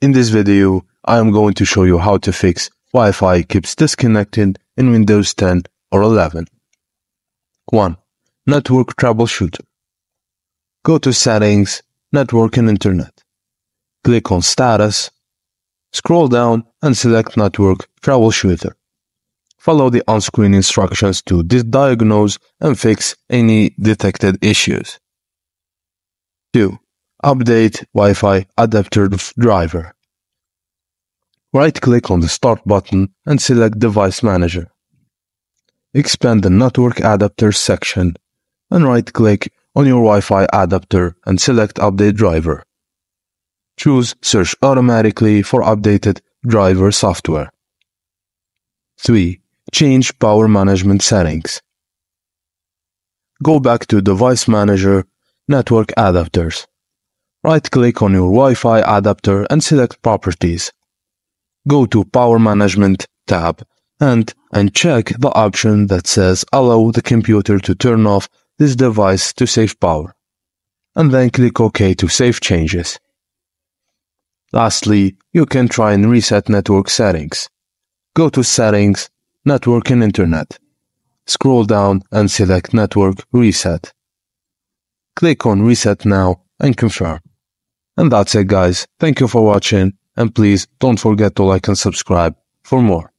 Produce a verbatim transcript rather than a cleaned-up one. In this video, I am going to show you how to fix Wi-Fi keeps disconnected in Windows ten or eleven. one. Network Troubleshooter. Go to Settings, Network and Internet. Click on Status. Scroll down and select Network Troubleshooter. Follow the on-screen instructions to diagnose and fix any detected issues. two. Update Wi-Fi adapter driver. Right-click on the Start button and select Device Manager. Expand the Network Adapters section and right-click on your Wi-Fi adapter and select Update Driver. Choose Search Automatically for updated driver software. three. Change Power Management Settings. Go back to Device Manager, Network Adapters. Right-click on your Wi-Fi adapter and select Properties. Go to Power Management tab and uncheck the option that says Allow the computer to turn off this device to save power, and then click OK to save changes. Lastly, you can try and reset network settings. Go to Settings, Network and Internet. Scroll down and select Network Reset. Click on Reset Now and confirm. And that's it, guys. Thank you for watching, and please don't forget to like and subscribe for more.